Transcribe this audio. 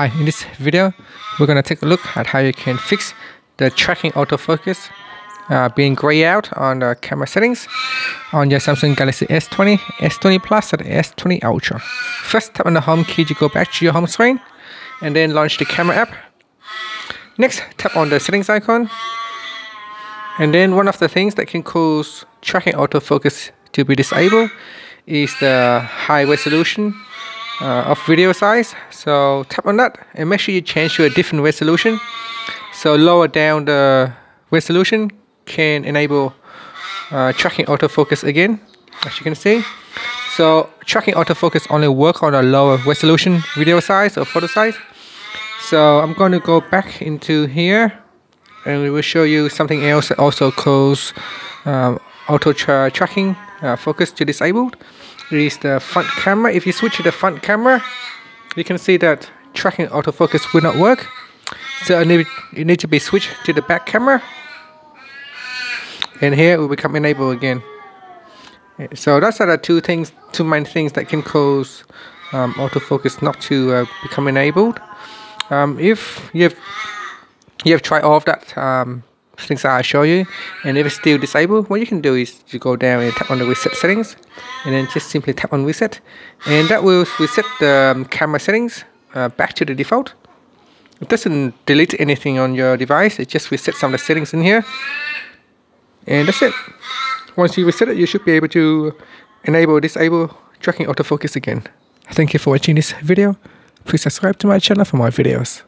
Hi, in this video, we're going to take a look at how you can fix the tracking autofocus being grey out on the camera settings on your Samsung Galaxy S20, S20 Plus, and S20 Ultra. First, tap on the home key to go back to your home screen, and then launch the camera app. Next, tap on the settings icon, and then one of the things that can cause tracking autofocus to be disabled is the high resolution of video size. So tap on that and make sure you change to a different resolution. So lower down the resolution can enable tracking autofocus again, as you can see. So tracking autofocus only works on a lower resolution video size or photo size. So I'm going to go back into here and we will show you something else that also causes auto tracking focus to disabled. Is the front camera. If you switch to the front camera, you can see that tracking autofocus will not work. So you need to be switched to the back camera, and here it will become enabled again. So that's the two main things that can cause autofocus not to become enabled. If you have tried all of that things that I show you, and if it's still disabled, what you can do is you go down and tap on the reset settings, and then just simply tap on reset, and that will reset the camera settings back to the default. It doesn't delete anything on your device, it just resets some of the settings in here, and that's it. Once you reset it, you should be able to enable or disable tracking autofocus again. Thank you for watching this video. Please subscribe to my channel for more videos.